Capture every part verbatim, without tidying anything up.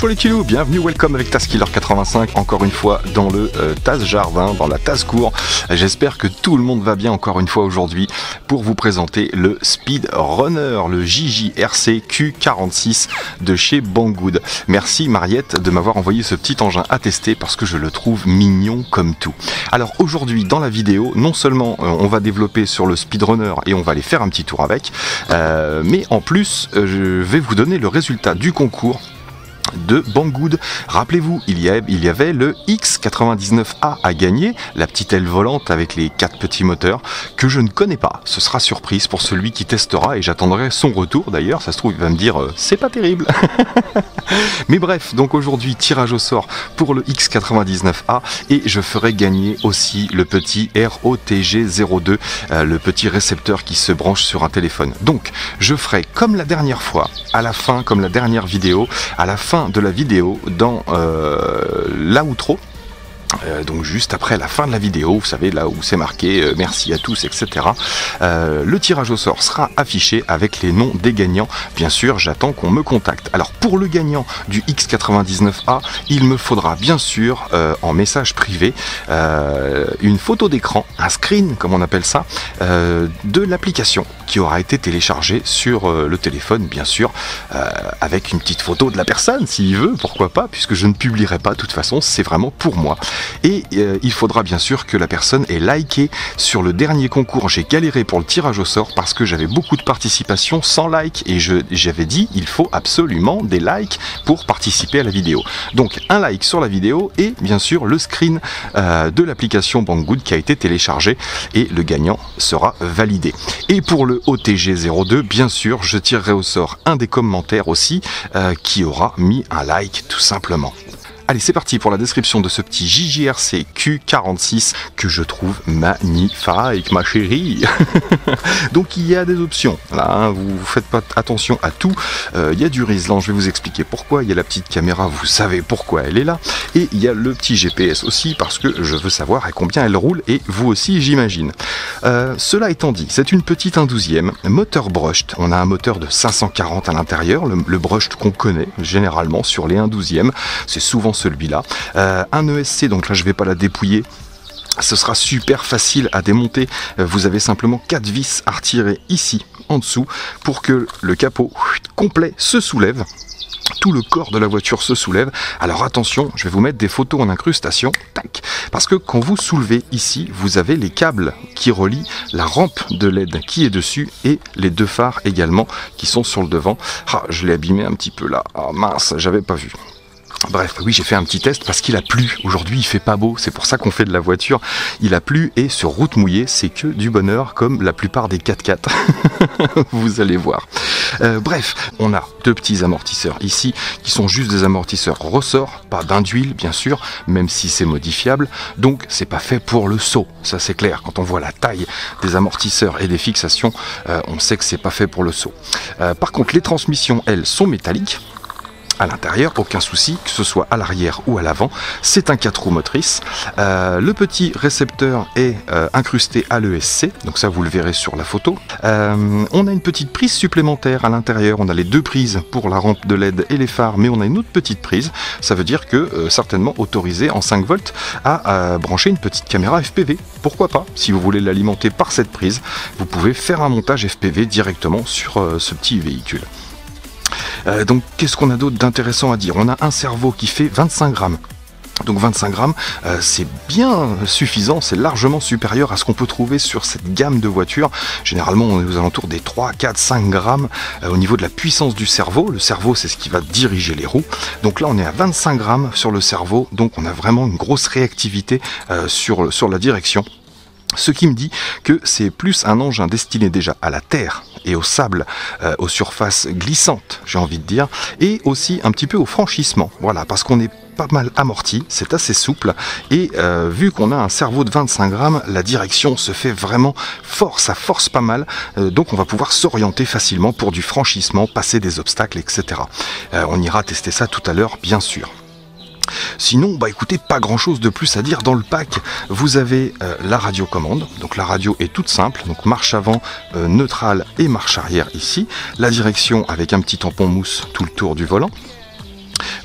Bonjour les kilous, bienvenue, welcome avec Taskiller quatre-vingt-cinq, encore une fois dans le euh, Task Jardin, dans la Task Cour. J'espère que tout le monde va bien encore une fois aujourd'hui pour vous présenter le Speed Runner, le J J R C Q quarante-six de chez Banggood. Merci Mariette de m'avoir envoyé ce petit engin à tester parce que je le trouve mignon comme tout. Alors aujourd'hui dans la vidéo, non seulement euh, on va développer sur le Speed Runner et on va aller faire un petit tour avec, euh, mais en plus euh, je vais vous donner le résultat du concours de Banggood. Rappelez-vous, il y, a, il y avait le X quatre-vingt-dix-neuf A à gagner, la petite aile volante avec les quatre petits moteurs que je ne connais pas. Ce sera surprise pour celui qui testera et j'attendrai son retour d'ailleurs. Ça se trouve, il va me dire euh, c'est pas terrible. Mais bref, donc aujourd'hui, tirage au sort pour le X quatre-vingt-dix-neuf A et je ferai gagner aussi le petit R O T G zéro deux, euh, le petit récepteur qui se branche sur un téléphone. Donc, je ferai comme la dernière fois, à la fin, comme la dernière vidéo, à la fin de la vidéo dans euh, l'outro, euh, donc juste après la fin de la vidéo, vous savez là où c'est marqué euh, merci à tous, etc. euh, le tirage au sort sera affiché avec les noms des gagnants. Bien sûr, j'attends qu'on me contacte. Alors pour le gagnant du X quatre-vingt-dix-neuf A, il me faudra bien sûr euh, en message privé euh, une photo d'écran, un screen comme on appelle ça, euh, de l'application qui aura été téléchargé sur le téléphone, bien sûr, euh, avec une petite photo de la personne, s'il veut, pourquoi pas, puisque je ne publierai pas, de toute façon, c'est vraiment pour moi. Et euh, il faudra bien sûr que la personne ait liké sur le dernier concours. J'ai galéré pour le tirage au sort parce que j'avais beaucoup de participation sans like, et j'avais dit, il faut absolument des likes pour participer à la vidéo. Donc, un like sur la vidéo, et bien sûr, le screen euh, de l'application Banggood qui a été téléchargé, et le gagnant sera validé. Et pour le O T G zéro deux, bien sûr, je tirerai au sort un des commentaires aussi euh, qui aura mis un like, tout simplement. Allez, c'est parti pour la description de ce petit J J R C Q quarante-six que je trouve magnifique, ma chérie. Donc il y a des options, là, hein, vous faites pas attention à tout. Euh, il y a du Rislan, je vais vous expliquer pourquoi. Il y a la petite caméra, vous savez pourquoi elle est là. Et il y a le petit G P S aussi parce que je veux savoir à combien elle roule et vous aussi, j'imagine. Euh, cela étant dit, c'est une petite un douzième, moteur brushed. On a un moteur de cinq cent quarante à l'intérieur, le, le brushed qu'on connaît généralement sur les un douzième. C'est souvent celui-là. Euh, un E S C, donc là je vais pas la dépouiller, ce sera super facile à démonter. Vous avez simplement quatre vis à retirer ici en dessous pour que le capot complet se soulève, tout le corps de la voiture se soulève. Alors attention, je vais vous mettre des photos en incrustation, tac, parce que quand vous soulevez ici, vous avez les câbles qui relient la rampe de L E D qui est dessus et les deux phares également qui sont sur le devant. Ah, je l'ai abîmé un petit peu là, ah mince, j'avais pas vu. Bref, oui, j'ai fait un petit test parce qu'il a plu. Aujourd'hui, il fait pas beau, c'est pour ça qu'on fait de la voiture. Il a plu et sur route mouillée, c'est que du bonheur, comme la plupart des quatre quatre. Vous allez voir. Euh, bref, on a deux petits amortisseurs ici, qui sont juste des amortisseurs ressort, pas d'induile, bien sûr, même si c'est modifiable. Donc, c'est pas fait pour le saut, ça c'est clair. Quand on voit la taille des amortisseurs et des fixations, euh, on sait que c'est pas fait pour le saut. Euh, par contre, les transmissions, elles, sont métalliques. À l'intérieur, aucun souci, que ce soit à l'arrière ou à l'avant, c'est un quatre roues motrices. Euh, le petit récepteur est euh, incrusté à l'E S C, donc ça vous le verrez sur la photo. Euh, on a une petite prise supplémentaire à l'intérieur, on a les deux prises pour la rampe de L E D et les phares, mais on a une autre petite prise, ça veut dire que euh, certainement autorisé en cinq volts à euh, brancher une petite caméra F P V. Pourquoi pas, si vous voulez l'alimenter par cette prise, vous pouvez faire un montage F P V directement sur euh, ce petit véhicule. Euh, donc qu'est-ce qu'on a d'autre d'intéressant à dire? On a un cerveau qui fait vingt-cinq grammes. Donc vingt-cinq grammes, euh, c'est bien suffisant, c'est largement supérieur à ce qu'on peut trouver sur cette gamme de voitures. Généralement, on est aux alentours des trois, quatre, cinq grammes euh, au niveau de la puissance du cerveau. Le cerveau, c'est ce qui va diriger les roues. Donc là, on est à vingt-cinq grammes sur le cerveau. Donc on a vraiment une grosse réactivité euh, sur, sur la direction. Ce qui me dit que c'est plus un engin destiné déjà à la terre et au sable, euh, aux surfaces glissantes, j'ai envie de dire, et aussi un petit peu au franchissement. Voilà, parce qu'on est pas mal amorti, c'est assez souple, et euh, vu qu'on a un cerveau de vingt-cinq grammes, la direction se fait vraiment fort, ça force pas mal, euh, donc on va pouvoir s'orienter facilement pour du franchissement, passer des obstacles, et cetera. Euh, on ira tester ça tout à l'heure, bien sûr. Sinon, bah écoutez, pas grand chose de plus à dire. Dans le pack, vous avez euh, la radiocommande. Donc la radio est toute simple, donc marche avant, euh, neutrale et marche arrière ici. La direction avec un petit tampon mousse tout le tour du volant.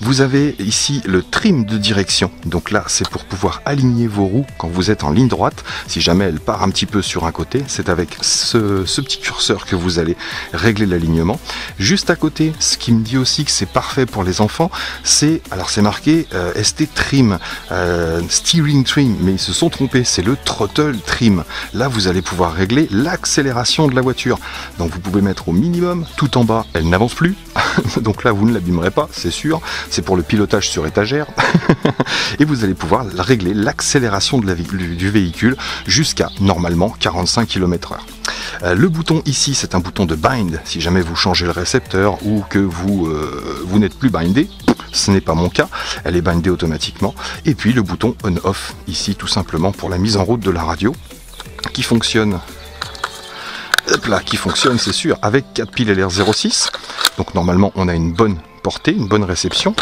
Vous avez ici le trim de direction, donc là c'est pour pouvoir aligner vos roues quand vous êtes en ligne droite. Si jamais elle part un petit peu sur un côté, c'est avec ce, ce petit curseur que vous allez régler l'alignement. Juste à côté, ce qui me dit aussi que c'est parfait pour les enfants, c'est, alors c'est marqué euh, S T Trim, euh, Steering Trim, mais ils se sont trompés, c'est le Throttle Trim. Là vous allez pouvoir régler l'accélération de la voiture, donc vous pouvez mettre au minimum, tout en bas elle n'avance plus, donc là vous ne l'abîmerez pas, c'est sûr, c'est pour le pilotage sur étagère, et vous allez pouvoir régler l'accélération de la, du, du véhicule jusqu'à normalement quarante-cinq kilomètres heure. Euh, le bouton ici, c'est un bouton de bind, si jamais vous changez le récepteur ou que vous, euh, vous n'êtes plus bindé, ce n'est pas mon cas, elle est bindée automatiquement, et puis le bouton on-off, ici tout simplement pour la mise en route de la radio, qui fonctionne, hop là, qui fonctionne c'est sûr, avec quatre piles L R zéro six, donc normalement on a une bonne portée, une bonne réception.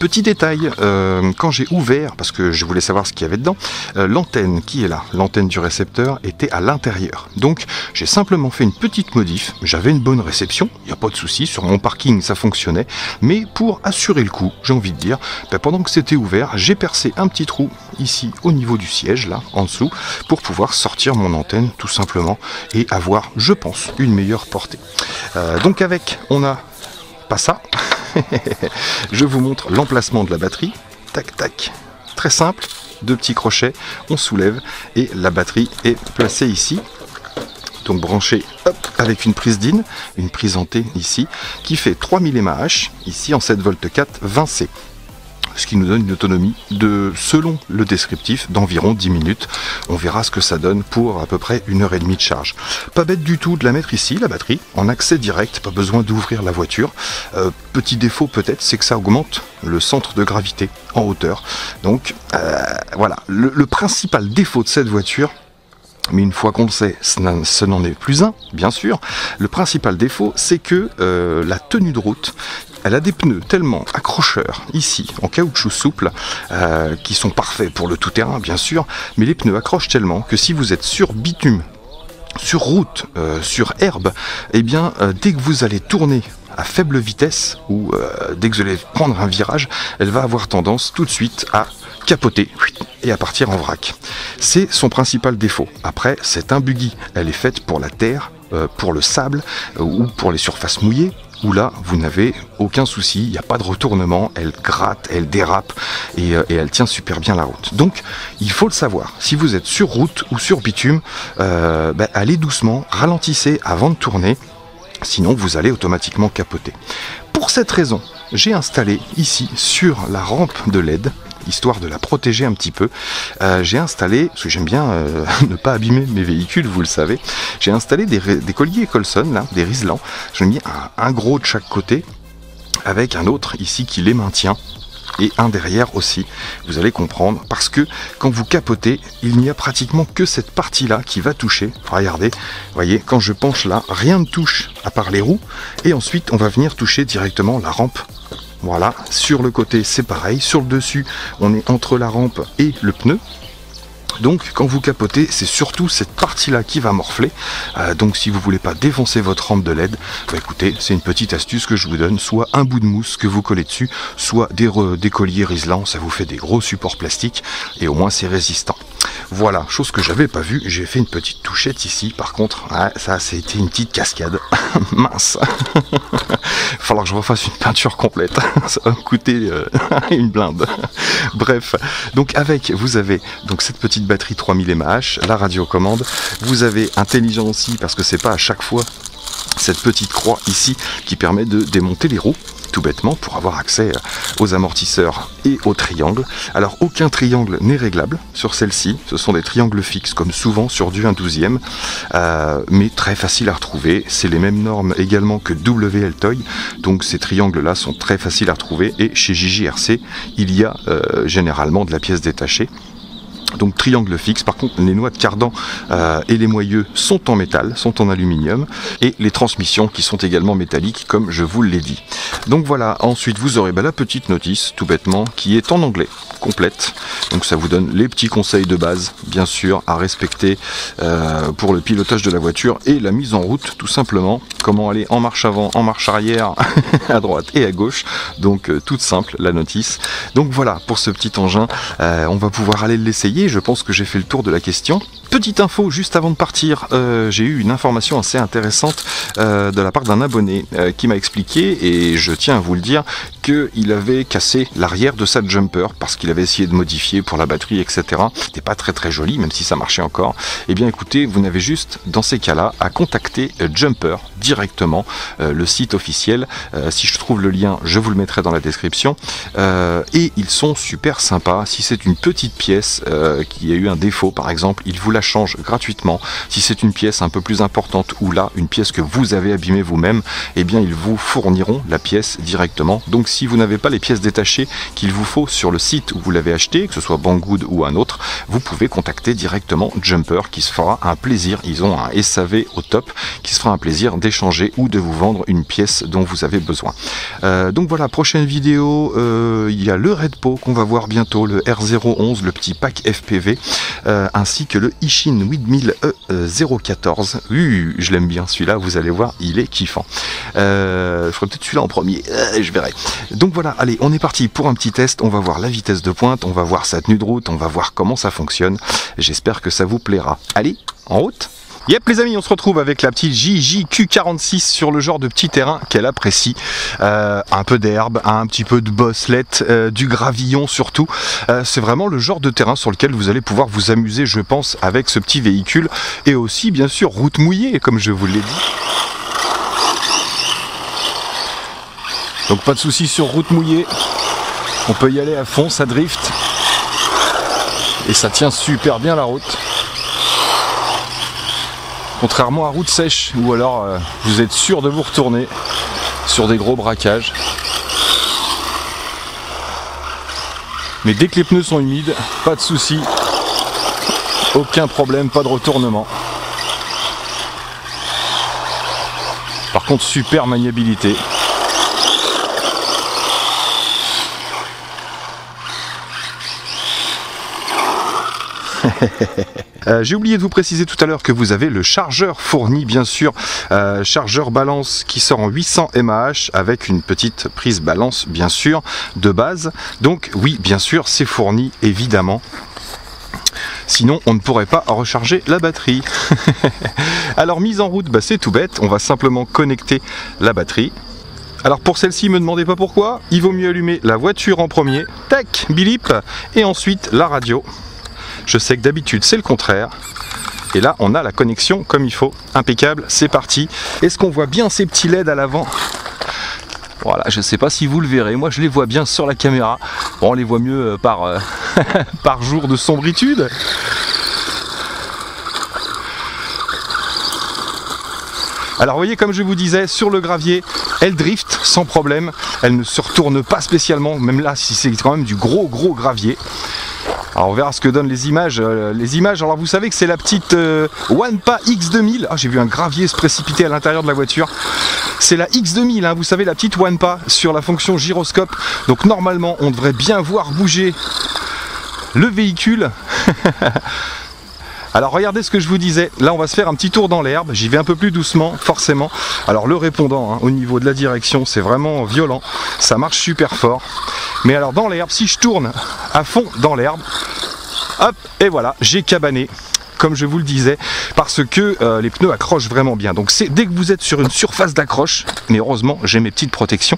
Petit détail, euh, quand j'ai ouvert, parce que je voulais savoir ce qu'il y avait dedans, euh, l'antenne qui est là, l'antenne du récepteur était à l'intérieur. Donc j'ai simplement fait une petite modif, j'avais une bonne réception, il n'y a pas de souci, sur mon parking ça fonctionnait, mais pour assurer le coup, j'ai envie de dire, ben, pendant que c'était ouvert, j'ai percé un petit trou ici au niveau du siège, là, en dessous, pour pouvoir sortir mon antenne tout simplement et avoir, je pense, une meilleure portée. Euh, donc avec, on a pas ça. Je vous montre l'emplacement de la batterie, tac tac, très simple, deux petits crochets, on soulève et la batterie est placée ici, donc branchée hop, avec une prise D I N, une prise en T ici, qui fait trois mille milliampères heure, ici en sept volts quatre, vingt C. Ce qui nous donne une autonomie de, selon le descriptif, d'environ dix minutes. On verra ce que ça donne pour à peu près une heure et demie de charge. Pas bête du tout de la mettre ici, la batterie, en accès direct, pas besoin d'ouvrir la voiture. Euh, petit défaut peut-être, c'est que ça augmente le centre de gravité en hauteur. Donc euh, voilà, le, le principal défaut de cette voiture, mais une fois qu'on le sait, ce n'en est plus un, bien sûr. Le principal défaut, c'est que euh, la tenue de route, elle a des pneus tellement accrocheurs, ici, en caoutchouc souple, euh, qui sont parfaits pour le tout-terrain, bien sûr, mais les pneus accrochent tellement que si vous êtes sur bitume, sur route, euh, sur herbe, eh bien, euh, dès que vous allez tourner à faible vitesse, ou euh, dès que vous allez prendre un virage, elle va avoir tendance tout de suite à capoter et à partir en vrac. C'est son principal défaut. Après, c'est un buggy. Elle est faite pour la terre, euh, pour le sable, euh, ou pour les surfaces mouillées, où là, vous n'avez aucun souci, il n'y a pas de retournement, elle gratte, elle dérape, et, euh, et elle tient super bien la route. Donc, il faut le savoir, si vous êtes sur route ou sur bitume, euh, bah, allez doucement, ralentissez avant de tourner, sinon vous allez automatiquement capoter. Pour cette raison, j'ai installé ici, sur la rampe de L E D, histoire de la protéger un petit peu, euh, j'ai installé, parce que j'aime bien euh, ne pas abîmer mes véhicules, vous le savez, j'ai installé des, des colliers Colson, là, des Rislan, j'en ai mis un, un gros de chaque côté, avec un autre ici qui les maintient, et un derrière aussi, vous allez comprendre, parce que quand vous capotez, il n'y a pratiquement que cette partie-là qui va toucher. Regardez, vous voyez, quand je penche là, rien ne touche à part les roues, et ensuite on va venir toucher directement la rampe. Voilà, sur le côté c'est pareil, sur le dessus on est entre la rampe et le pneu. Donc quand vous capotez, c'est surtout cette partie-là qui va morfler. Euh, donc si vous voulez pas défoncer votre rampe de L E D, bah, écoutez, c'est une petite astuce que je vous donne. Soit un bout de mousse que vous collez dessus, soit des, re, des colliers Rislan, ça vous fait des gros supports plastiques et au moins c'est résistant. Voilà, chose que j'avais pas vue, j'ai fait une petite touchette ici. Par contre, ouais, ça c'était une petite cascade. Mince. Falloir que je refasse une peinture complète. Ça va me coûter euh, une blinde. Bref, donc avec, vous avez donc cette petite batterie trois mille milliampères heure, la radiocommande, vous avez intelligent aussi parce que c'est pas à chaque fois cette petite croix ici qui permet de démonter les roues tout bêtement pour avoir accès aux amortisseurs et aux triangles. Alors aucun triangle n'est réglable sur celle-ci, ce sont des triangles fixes comme souvent sur du un douzième, euh, mais très facile à retrouver, c'est les mêmes normes également que WLtoys, donc ces triangles là sont très faciles à retrouver et chez J J R C il y a euh, généralement de la pièce détachée. donc triangle fixe. Par contre, les noix de cardan euh, et les moyeux sont en métal, sont en aluminium, et les transmissions qui sont également métalliques, comme je vous l'ai dit. Donc voilà, ensuite vous aurez bah, la petite notice, tout bêtement, qui est en anglais, complète. Donc ça vous donne les petits conseils de base, bien sûr, à respecter euh, pour le pilotage de la voiture et la mise en route, tout simplement. Comment aller en marche avant, en marche arrière, à droite et à gauche. Donc euh, toute simple, la notice. Donc voilà, pour ce petit engin, euh, on va pouvoir aller l'essayer. Je pense que j'ai fait le tour de la question. Petite info juste avant de partir, euh, j'ai eu une information assez intéressante euh, de la part d'un abonné euh, qui m'a expliqué, et je tiens à vous le dire, qu'il avait cassé l'arrière de sa Jumper parce qu'il avait essayé de modifier pour la batterie, et cetera. C'était pas très très joli, même si ça marchait encore. Et bien écoutez, vous n'avez juste dans ces cas-là à contacter Jumper directement, euh, le site officiel. Euh, si je trouve le lien, je vous le mettrai dans la description. Euh, et ils sont super sympas. Si c'est une petite pièce euh, qui a eu un défaut, par exemple, ils vous la changent gratuitement. Si c'est une pièce un peu plus importante, ou là, une pièce que vous avez abîmée vous-même, et bien ils vous fourniront la pièce directement. Donc si vous n'avez pas les pièces détachées qu'il vous faut sur le site où vous l'avez acheté, que ce soit Banggood ou un autre, vous pouvez contacter directement Jumper qui se fera un plaisir, ils ont un S A V au top, qui se fera un plaisir d'échanger ou de vous vendre une pièce dont vous avez besoin. Euh, donc voilà, prochaine vidéo, euh, il y a le Redpo qu'on va voir bientôt, le R zéro onze, le petit pack F P V, euh, ainsi que le Ishin huit mille E zéro quatorze. Euh, je l'aime bien celui-là, vous allez voir, il est kiffant. Euh, je ferai peut-être celui-là en premier, euh, je verrai. Donc voilà, allez, on est parti pour un petit test, on va voir la vitesse de pointe, on va voir sa tenue de route, on va voir comment ça fonctionne, j'espère que ça vous plaira. Allez, en route! Yep les amis, on se retrouve avec la petite J J Q quarante-six sur le genre de petit terrain qu'elle apprécie. Euh, un peu d'herbe, un petit peu de bosselette, euh, du gravillon surtout. Euh, c'est vraiment le genre de terrain sur lequel vous allez pouvoir vous amuser, je pense, avec ce petit véhicule. Et aussi, bien sûr, route mouillée, comme je vous l'ai dit. Donc pas de soucis sur route mouillée, on peut y aller à fond, ça drift et ça tient super bien la route. Contrairement à route sèche où alors euh, vous êtes sûr de vous retourner sur des gros braquages. Mais dès que les pneus sont humides, pas de soucis, aucun problème, pas de retournement. Par contre super maniabilité. euh, j'ai oublié de vous préciser tout à l'heure que vous avez le chargeur fourni, bien sûr, euh, chargeur balance qui sort en huit cents M A H avec une petite prise balance, bien sûr, de base. Donc oui, bien sûr, c'est fourni, évidemment. Sinon, on ne pourrait pas recharger la batterie. Alors, mise en route, bah, c'est tout bête. On va simplement connecter la batterie. Alors pour celle-ci, me demandez pas pourquoi. Il vaut mieux allumer la voiture en premier. Tac, bilip. Et ensuite, la radio. Je sais que d'habitude c'est le contraire, et là on a la connexion comme il faut, impeccable, c'est parti. Est-ce qu'on voit bien ces petits L E D à l'avant? Voilà, je ne sais pas si vous le verrez, moi je les vois bien sur la caméra, bon, on les voit mieux par, euh, par jour de sombritude. Alors vous voyez, comme je vous disais, sur le gravier, elle drift sans problème, elle ne se retourne pas spécialement, même là si c'est quand même du gros gros gravier. Alors on verra ce que donnent les images, euh, les images, alors vous savez que c'est la petite euh, OnePaa X deux mille, ah, j'ai vu un gravier se précipiter à l'intérieur de la voiture, c'est la X deux mille, hein, vous savez la petite OnePaa sur la fonction gyroscope, donc normalement on devrait bien voir bouger le véhicule. Alors regardez ce que je vous disais, là on va se faire un petit tour dans l'herbe, j'y vais un peu plus doucement forcément. Alors le répondant hein, au niveau de la direction c'est vraiment violent, ça marche super fort. Mais alors dans l'herbe, si je tourne à fond dans l'herbe, hop, et voilà, j'ai cabané, comme je vous le disais, parce que euh, les pneus accrochent vraiment bien. Donc c'est dès que vous êtes sur une surface d'accroche, mais heureusement j'ai mes petites protections,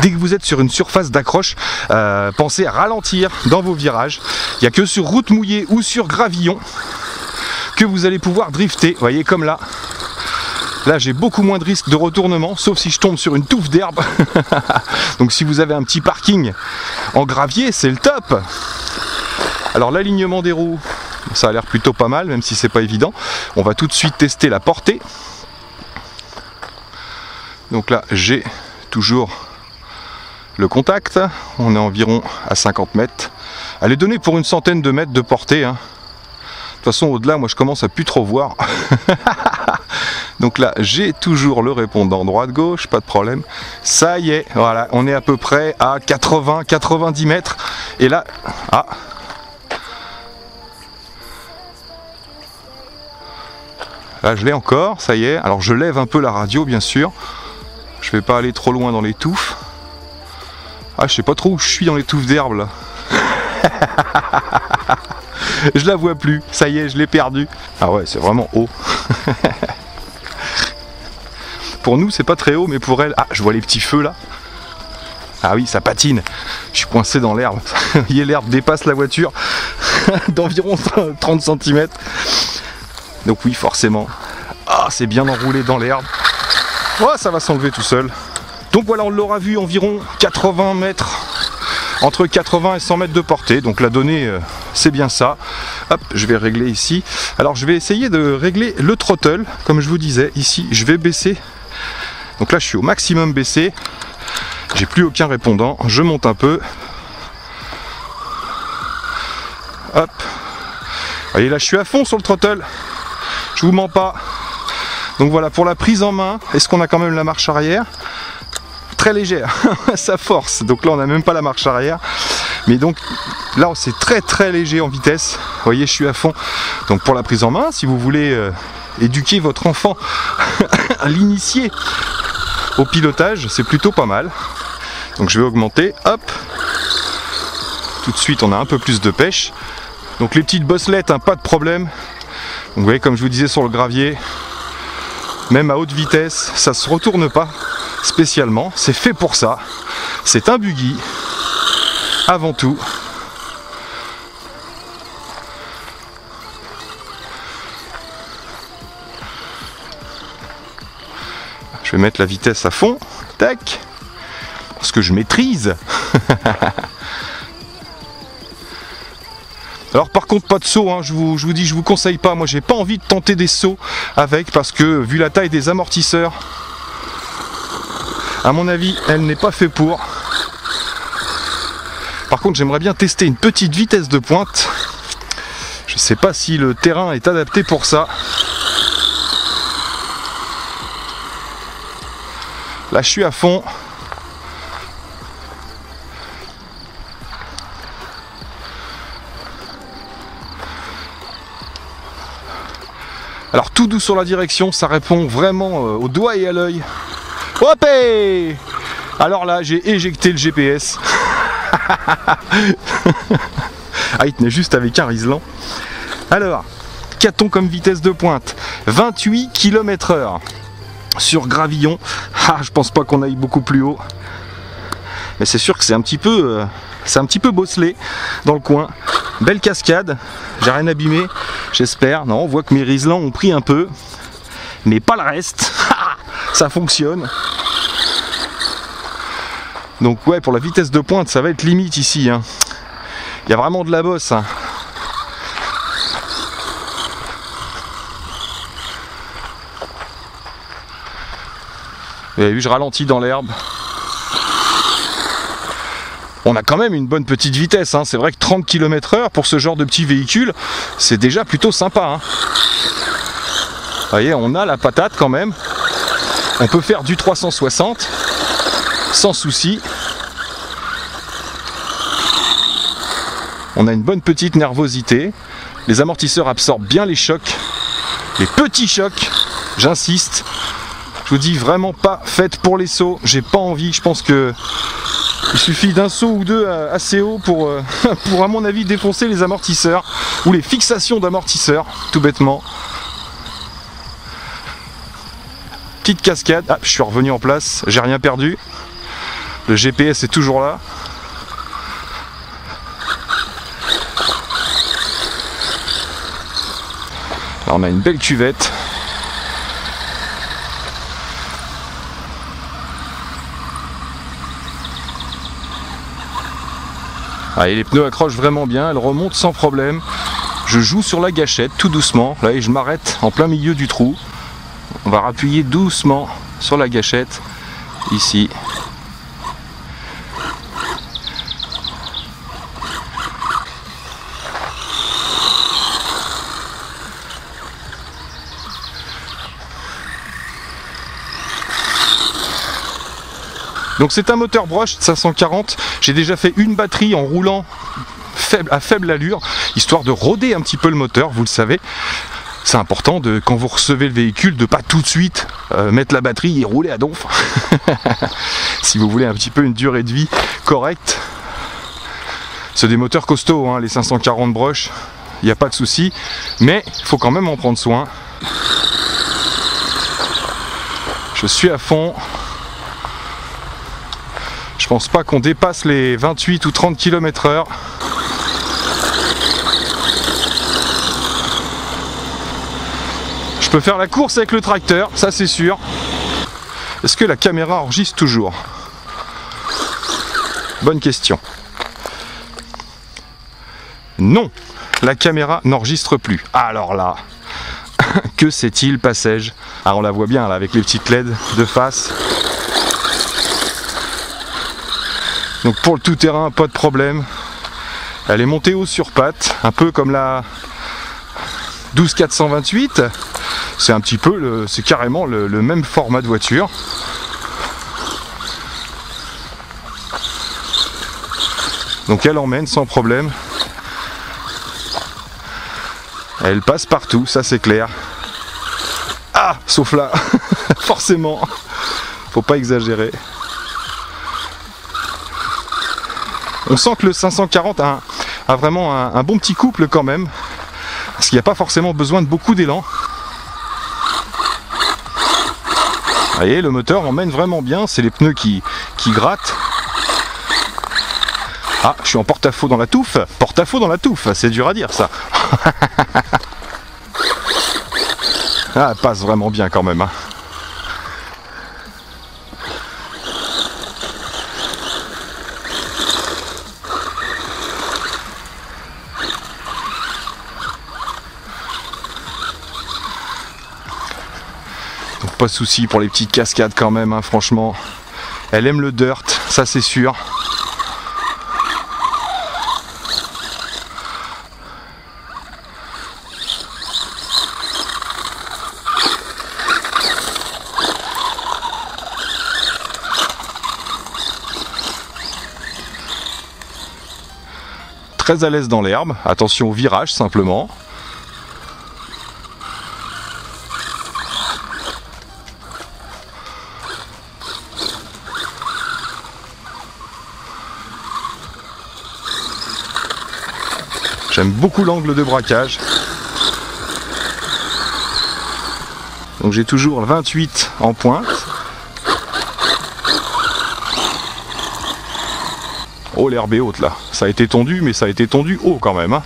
dès que vous êtes sur une surface d'accroche, euh, pensez à ralentir dans vos virages. Il n'y a que sur route mouillée ou sur gravillon que vous allez pouvoir drifter, vous voyez comme là. Là j'ai beaucoup moins de risque de retournement, sauf si je tombe sur une touffe d'herbe. Donc si vous avez un petit parking en gravier, c'est le top. Alors l'alignement des roues, ça a l'air plutôt pas mal, même si c'est pas évident. On va tout de suite tester la portée. Donc là j'ai toujours le contact, on est environ à cinquante mètres. Elle est donnée pour une centaine de mètres de portée. Hein. De toute façon, au-delà, moi, je commence à plus trop voir. Donc là, j'ai toujours le répondant droite-gauche, pas de problème. Ça y est, voilà, on est à peu près à quatre-vingts quatre-vingt-dix mètres. Et là, ah. Là, je l'ai encore, ça y est. Alors, je lève un peu la radio, bien sûr. Je vais pas aller trop loin dans les touffes. Ah, je sais pas trop où je suis dans les touffes d'herbe, là. Je la vois plus, ça y est, je l'ai perdue. Ah ouais, c'est vraiment haut. Pour nous, c'est pas très haut, mais pour elle... Ah, je vois les petits feux, là. Ah oui, ça patine. Je suis coincé dans l'herbe. Vous voyez, l'herbe dépasse la voiture d'environ trente centimètres. Donc oui, forcément. Ah, c'est bien enroulé dans l'herbe. Oh, ça va s'enlever tout seul. Donc voilà, on l'aura vu, environ quatre-vingts mètres. Entre quatre-vingts et cent mètres de portée, donc la donnée euh, c'est bien ça. Hop, je vais régler ici. Alors je vais essayer de régler le throttle, comme je vous disais, ici je vais baisser. Donc là je suis au maximum baissé, j'ai plus aucun répondant, je monte un peu. Hop, allez là je suis à fond sur le throttle, je vous mens pas. Donc voilà, pour la prise en main, est-ce qu'on a quand même la marche arrière ? Très légère, ça force, donc là on n'a même pas la marche arrière, mais donc là c'est très très léger en vitesse, vous voyez je suis à fond, donc pour la prise en main, si vous voulez euh, éduquer votre enfant, l'initier au pilotage, c'est plutôt pas mal, donc je vais augmenter, hop, tout de suite on a un peu plus de pêche, donc les petites bosselettes, hein, pas de problème, donc, vous voyez comme je vous disais sur le gravier, même à haute vitesse, ça se retourne pas, spécialement, c'est fait pour ça, c'est un buggy avant tout. Je vais mettre la vitesse à fond, tac, parce que je maîtrise. Alors par contre pas de saut, hein, je, vous, je vous dis, je vous conseille pas, moi j'ai pas envie de tenter des sauts avec, parce que vu la taille des amortisseurs, à mon avis, elle n'est pas faite pour. Par contre, j'aimerais bien tester une petite vitesse de pointe. Je ne sais pas si le terrain est adapté pour ça. Là, je suis à fond. Alors, tout doux sur la direction, ça répond vraiment au doigt et à l'œil. Hopé ! Alors là, j'ai éjecté le G P S. Ah, il tenait juste avec un Rislan. Alors, qu'a-t-on comme vitesse de pointe ? vingt-huit kilomètres heure sur gravillon. Ah, je pense pas qu'on aille beaucoup plus haut. Mais c'est sûr que c'est un petit peu, euh, c'est un petit peu bosselé dans le coin. Belle cascade. J'ai rien abîmé, j'espère. Non, on voit que mes Rislans ont pris un peu, mais pas le reste. Ça fonctionne. Donc ouais, pour la vitesse de pointe, ça va être limite ici. Hein. Il y a vraiment de la bosse. Hein. Vous avez vu, je ralentis dans l'herbe. On a quand même une bonne petite vitesse. Hein. C'est vrai que trente kilomètres heure pour ce genre de petit véhicule, c'est déjà plutôt sympa. Hein. Vous voyez, on a la patate quand même. On peut faire du trois cent soixante sans souci. On a une bonne petite nervosité. Les amortisseurs absorbent bien les chocs, les petits chocs, j'insiste. Je vous dis vraiment pas faite pour les sauts, j'ai pas envie, je pense que il suffit d'un saut ou deux assez haut pour, euh, pour à mon avis défoncer les amortisseurs ou les fixations d'amortisseurs, tout bêtement. Petite cascade, ah, je suis revenu en place, j'ai rien perdu, le G P S est toujours là. Là on a une belle cuvette. Allez, les pneus accrochent vraiment bien, elles remontent sans problème. Je joue sur la gâchette tout doucement, là et je m'arrête en plein milieu du trou. On va appuyer doucement sur la gâchette, ici. Donc c'est un moteur Brush cinq cent quarante. J'ai déjà fait une batterie en roulant faible, à faible allure, histoire de roder un petit peu le moteur, vous le savez. C'est important de, quand vous recevez le véhicule, de ne pas tout de suite euh, mettre la batterie et rouler à donf. Si vous voulez un petit peu une durée de vie correcte. C'est des moteurs costauds, hein, les cinq cent quarante Brush, il n'y a pas de souci, mais il faut quand même en prendre soin. Je suis à fond. Je pense pas qu'on dépasse les vingt-huit ou trente kilomètres heure. Je peux faire la course avec le tracteur, ça c'est sûr. Est-ce que la caméra enregistre toujours? Bonne question. Non, la caméra n'enregistre plus. Alors là, que s'est-il passé? Ah, on la voit bien là avec les petites L E D de face. Donc pour le tout-terrain, pas de problème. Elle est montée haut sur pattes, un peu comme la douze quatre cent vingt-huit. C'est un petit peu, le, c'est carrément le, le même format de voiture. Donc elle emmène sans problème. Elle passe partout, ça c'est clair. Ah, sauf là, forcément, faut pas exagérer. On sent que le cinq cent quarante a, a vraiment un, un bon petit couple quand même, parce qu'il n'y a pas forcément besoin de beaucoup d'élan. Vous voyez, le moteur emmène vraiment bien, c'est les pneus qui, qui grattent. Ah, je suis en porte-à-faux dans la touffe. Porte-à-faux dans la touffe, c'est dur à dire ça. Ah, elle passe vraiment bien quand même, hein. Donc pas de souci pour les petites cascades quand même, hein, franchement. Elle aime le dirt, ça c'est sûr. Très à l'aise dans l'herbe, attention au virage simplement. J'aime beaucoup l'angle de braquage. Donc j'ai toujours le vingt-huit en pointe. Oh, l'herbe est haute là, ça a été tendu, mais ça a été tendu haut quand même, hein.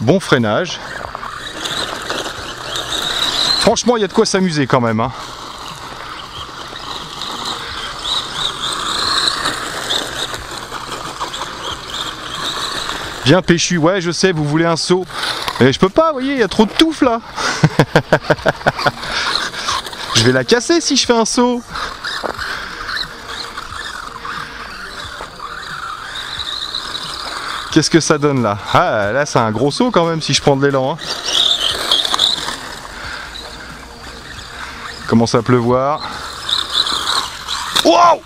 Bon freinage. Franchement, il y a de quoi s'amuser quand même, hein. Bien péchu, ouais je sais, vous voulez un saut. Et je peux pas, vous voyez, il y a trop de touffe là. Je vais la casser si je fais un saut. Qu'est-ce que ça donne là? Ah, là c'est un gros saut quand même si je prends de l'élan, hein. Commence à pleuvoir. Wow!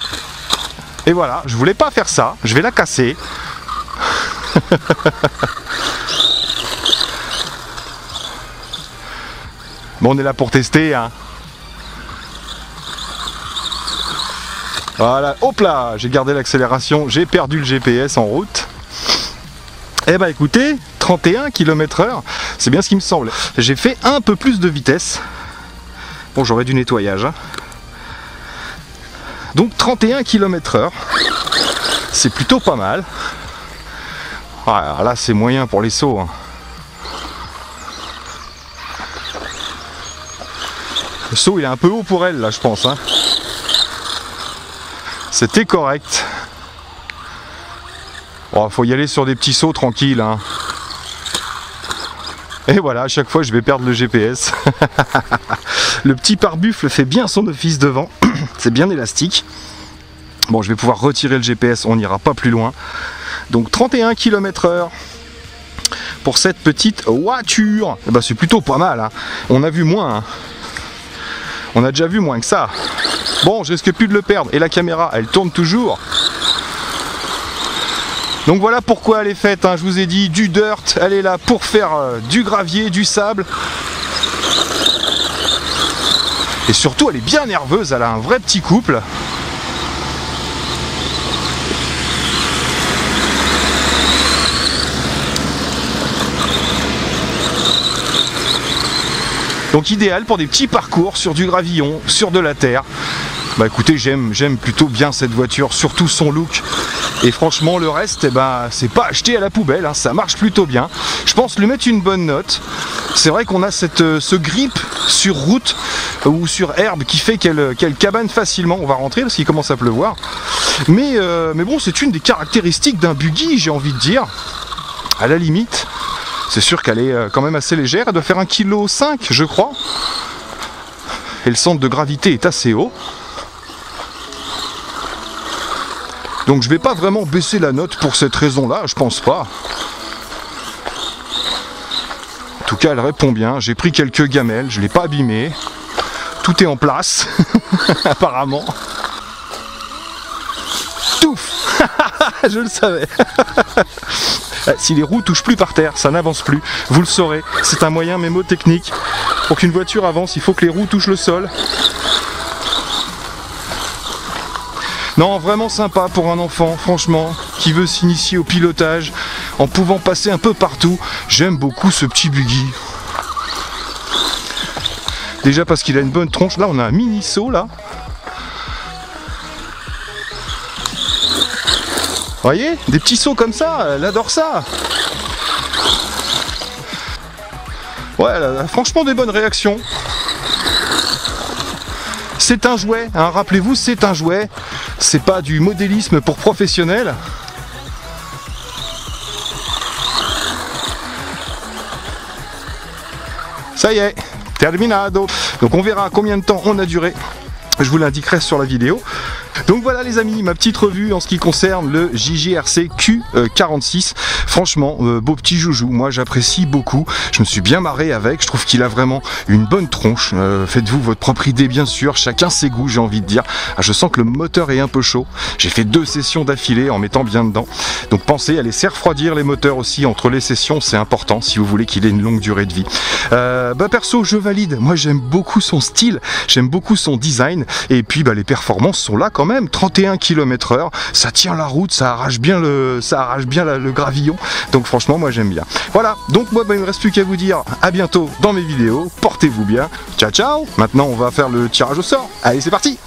Et voilà, je voulais pas faire ça, je vais la casser. Bon, on est là pour tester, hein. Voilà, hop là, j'ai gardé l'accélération, j'ai perdu le G P S en route. Eh bah écoutez, trente et un kilomètres heure, c'est bien ce qui me semble. J'ai fait un peu plus de vitesse. Bon, j'aurais du nettoyage, hein. Donc trente et un kilomètres heure, c'est plutôt pas mal. Ah, là c'est moyen pour les sauts, hein. Le saut il est un peu haut pour elle là je pense, hein. C'était correct. Oh, faut y aller sur des petits sauts tranquilles, hein. Et voilà, à chaque fois je vais perdre le G P S. Le petit pare-buffle fait bien son office devant. C'est bien élastique. Bon, je vais pouvoir retirer le G P S, on n'ira pas plus loin. Donc trente et un kilomètres heure. pour cette petite voiture. Et bah, c'est plutôt pas mal, hein. On a vu moins, hein. On a déjà vu moins que ça. Bon, je risque plus de le perdre. Et la caméra, elle tourne toujours. Donc voilà pourquoi elle est faite, hein. Je vous ai dit, du dirt, elle est là pour faire euh, du gravier, du sable. Et surtout, elle est bien nerveuse, elle a un vrai petit couple. Donc idéal pour des petits parcours sur du gravillon, sur de la terre. Bah écoutez, j'aime j'aime plutôt bien cette voiture, surtout son look. Et franchement, le reste, eh ben, c'est pas acheté à la poubelle, hein, ça marche plutôt bien. Je pense lui mettre une bonne note. C'est vrai qu'on a cette, ce grip sur route ou sur herbe qui fait qu'elle qu'elle cabane facilement. On va rentrer parce qu'il commence à pleuvoir. Mais, euh, mais bon, c'est une des caractéristiques d'un buggy, j'ai envie de dire. À la limite... C'est sûr qu'elle est quand même assez légère, elle doit faire un virgule cinq kilos je crois. Et le centre de gravité est assez haut. Donc je vais pas vraiment baisser la note pour cette raison-là, je pense pas. En tout cas, elle répond bien, j'ai pris quelques gamelles, je l'ai pas abîmée. Tout est en place, apparemment. Touf. Je le savais. Si les roues touchent plus par terre, ça n'avance plus, vous le saurez, c'est un moyen mémotechnique. Pour qu'une voiture avance, il faut que les roues touchent le sol. Non, vraiment sympa pour un enfant, franchement, qui veut s'initier au pilotage, en pouvant passer un peu partout. J'aime beaucoup ce petit buggy. Déjà parce qu'il a une bonne tronche, là on a un mini saut là. Voyez, des petits sauts comme ça, elle adore ça. Ouais, elle a franchement des bonnes réactions. C'est un jouet, hein, rappelez-vous, c'est un jouet. C'est pas du modélisme pour professionnels. Ça y est, terminado. Donc on verra combien de temps on a duré. Je vous l'indiquerai sur la vidéo. Donc voilà les amis, ma petite revue en ce qui concerne le J J R C Q quarante-six. Franchement, euh, beau petit joujou, moi j'apprécie beaucoup. Je me suis bien marré avec, je trouve qu'il a vraiment une bonne tronche. Euh, Faites-vous votre propre idée bien sûr, chacun ses goûts j'ai envie de dire. Ah, je sens que le moteur est un peu chaud. J'ai fait deux sessions d'affilée en mettant bien dedans. Donc pensez à laisser refroidir les moteurs aussi entre les sessions, c'est important si vous voulez qu'il ait une longue durée de vie. Euh, bah perso, je valide, moi j'aime beaucoup son style, j'aime beaucoup son design. Et puis bah, les performances sont là quand même, trente et un kilomètres heure, ça tient la route, ça arrache bien le, ça arrache bien la, le gravillon, donc franchement moi j'aime bien. Voilà, donc moi bah, il ne me reste plus qu'à vous dire à bientôt dans mes vidéos, portez-vous bien, ciao ciao. Maintenant on va faire le tirage au sort, allez c'est parti.